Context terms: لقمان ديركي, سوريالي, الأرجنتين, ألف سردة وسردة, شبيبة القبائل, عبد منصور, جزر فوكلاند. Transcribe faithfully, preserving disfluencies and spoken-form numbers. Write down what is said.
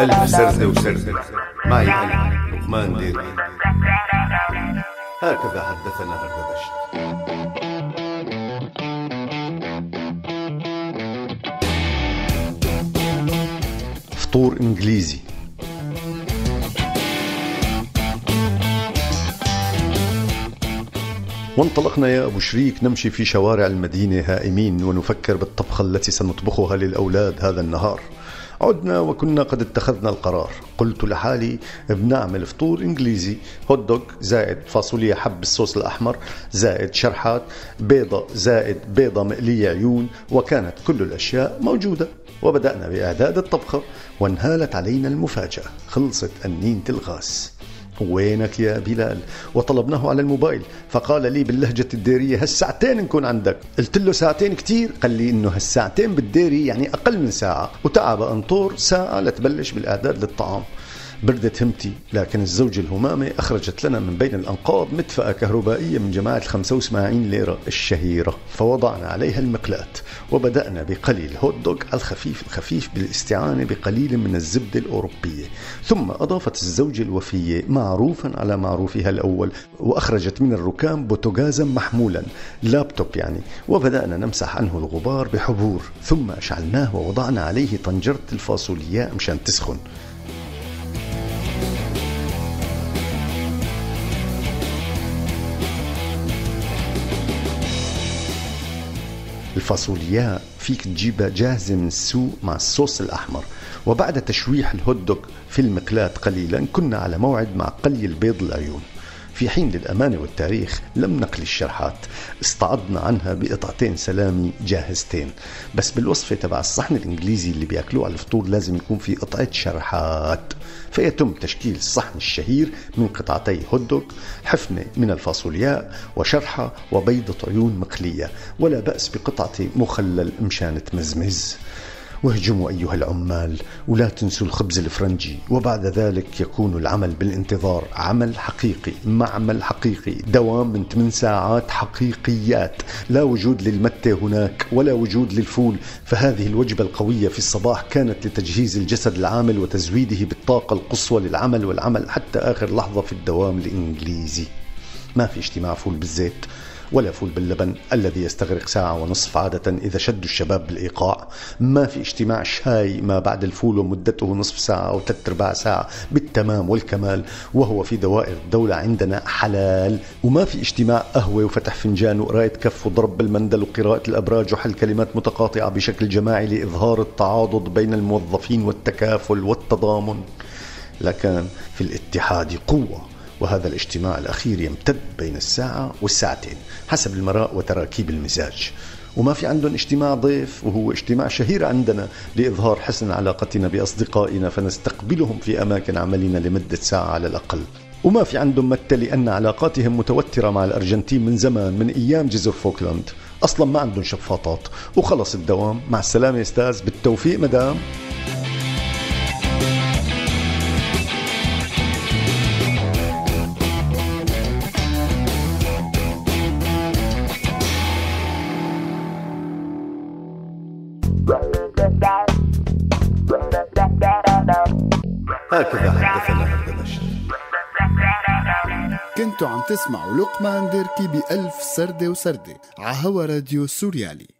ألف سردة وسردة معي أنا لقمان ديركي. هكذا حدثنا هردبشت. فطور إنجليزي. وانطلقنا يا أبو شريك نمشي في شوارع المدينة هائمين ونفكر بالطبخة التي سنطبخها للأولاد هذا النهار. عدنا وكنا قد اتخذنا القرار. قلت لحالي بنعمل فطور إنجليزي، هوت دوغ زائد فاصوليا حب الصوص الأحمر زائد شرحات، بيضة زائد بيضة مقلية عيون، وكانت كل الأشياء موجودة. وبدأنا بإعداد الطبخة وانهالت علينا المفاجأة. خلصت أنينة الغاز. وينك يا بلال؟ وطلبناه على الموبايل فقال لي باللهجة الديرية هالساعتين نكون عندك. قلت له ساعتين كتير؟ قال لي انه هالساعتين بالديري يعني اقل من ساعة، وتعب انطور ساعة لتبلش بالاعداد للطعام. بردت همتي، لكن الزوجة الهمامة اخرجت لنا من بين الانقاض مدفأة كهربائية من جماعة الخمسة وسبعين ليرة الشهيرة، فوضعنا عليها المقلاة وبدأنا بقليل هوت دوغ على الخفيف الخفيف بالاستعانة بقليل من الزبدة الأوروبية. ثم أضافت الزوجة الوفية معروفا على معروفها الأول، وأخرجت من الركام بوتوغازا محمولا لابتوب يعني، وبدأنا نمسح عنه الغبار بحبور. ثم أشعلناه ووضعنا عليه طنجرة الفاصولياء مشان تسخن. الفاصولياء فيك تجيبها جاهزة من السوق مع الصوص الأحمر، وبعد تشويح الهوت دوغ في المقلاة قليلا كنا على موعد مع قلي البيض العيون. في حين للأمانة والتاريخ لم نقل الشرحات، استعضنا عنها بقطعتين سلامي جاهزتين، بس بالوصفة تبع الصحن الإنجليزي اللي بيأكلوه على الفطور لازم يكون في قطعة شرحات، فيتم تشكيل الصحن الشهير من قطعتي هوت دوغ، حفنة من الفاصولياء، وشرحة، وبيضة عيون مقلية، ولا بأس بقطعة مخلل مشان تمزمز. واهجموا أيها العمال، ولا تنسوا الخبز الفرنجي. وبعد ذلك يكون العمل بالانتظار، عمل حقيقي، معمل حقيقي، دوام من ثمان ساعات حقيقيات، لا وجود للمتة هناك ولا وجود للفول. فهذه الوجبة القوية في الصباح كانت لتجهيز الجسد العامل وتزويده بالطاقة القصوى للعمل والعمل حتى آخر لحظة في الدوام الإنجليزي. ما في اجتماع فول بالزيت ولا فول باللبن الذي يستغرق ساعة ونصف عادة إذا شدوا الشباب بالإيقاع. ما في اجتماع شاي ما بعد الفول ومدته نصف ساعة أو ثلاث أرباع ساعة بالتمام والكمال، وهو في دوائر الدولة عندنا حلال. وما في اجتماع قهوة وفتح فنجان وقراءة كف وضرب بالمندل وقراءة الأبراج وحل كلمات متقاطعة بشكل جماعي لإظهار التعاضد بين الموظفين والتكافل والتضامن. لكن في الاتحاد قوة، وهذا الاجتماع الأخير يمتد بين الساعة والساعتين حسب المراء وتراكيب المزاج. وما في عندهم اجتماع ضيف، وهو اجتماع شهير عندنا لإظهار حسن علاقتنا بأصدقائنا، فنستقبلهم في أماكن عملنا لمدة ساعة على الأقل. وما في عندهم متى، لأن علاقاتهم متوترة مع الأرجنتين من زمان، من أيام جزر فوكلاند. أصلا ما عندهم شفاطات، وخلص الدوام. مع السلامة يا أستاذ، بالتوفيق مدام. هكذا حدثنا هردبشت. كنتوا عم تسمعوا لقمان ديركي بألف سردة وسردة عهوا راديو سوريالي.